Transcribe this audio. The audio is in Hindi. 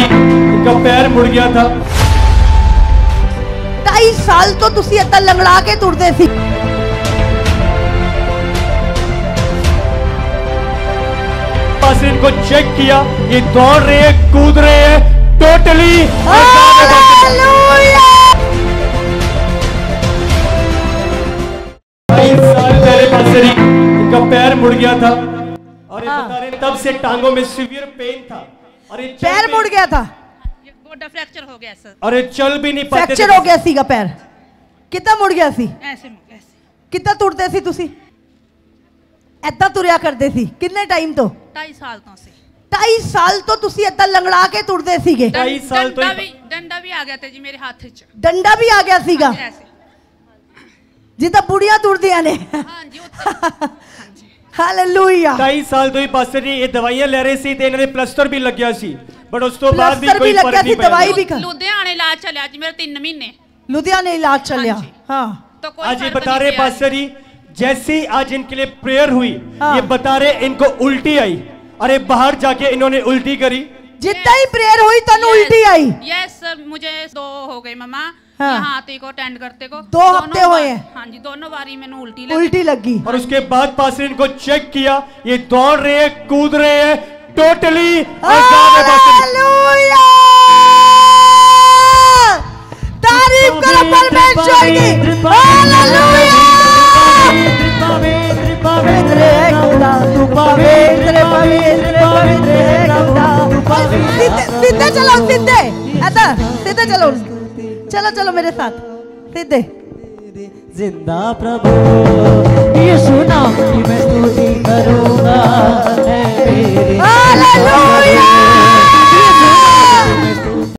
इनका पैर मुड़ गया था। 2.5 साल तो तुसी अता लंगड़ा के तुरदे सी। बस इनको चेक किया, ये दौड़ रहे हैं, कूद रहे हैं, टोटली पैर मुड़ गया था और ये बता रहे तब से टांगों में सीवियर पेन था और पैर मुड़ गया था, गोडा फ्रैक्चर हो गया सर। अरे चल भी नहीं पाते, फ्रैक्चर हो गया सी का पैर। कितना मुड़ गया सी? ऐसे मुड़ गया सी। कितना टूटते सी तुसी? ऐदा तुरया करदे सी कितने टाइम तो? 2.5 साल तो सी। 2.5 साल तो तुसी ऐदा लंगड़ा के टूटदे सीगे। 2.5 साल तो डंडा भी आ गया था जी मेरे हाथ च। डंडा भी आ गया सीगा जिदा बुढ़िया टूटदियां ने। हां जी उत्तर हालेलुया। 2.5 साल तो ही पास्टर जी ये दवाइयां ले रहे सी ते इन्हें प्लास्टर भी लग गया सी, बट उस तो बाद भी कोई फर्क नहीं पड़ा। दवाई भी लुधियाने इलाज चलया जी मेरे 3 महीने लुधियाने इलाज चलया। हां तो कोई आज ये बता रहे पास्टर जी जैसी आज इनके लिए प्रेयर हुई ये बता रहे इनको उल्टी आई। अरे बाहर जाके इन्होंने उल्टी करी, जितना ही प्रेयर हुई तनु उल्टी आई। यस सर मुझे 2 हो गई मम्मा। हाँ। यहाँ आते को अटेंड करते को 2 हफ्ते हुए हैं। हाँ जी दोनों बारी मैंने उल्टी लगी और उसके बाद पास इनको चेक किया, ये दौड़ रहे हैं, कूद रहे हैं, टोटली तारीफ करो परमेश्वर की। सीधे चलो चलो मेरे साथ सीधे। जिंदा प्रभु यीशु नाम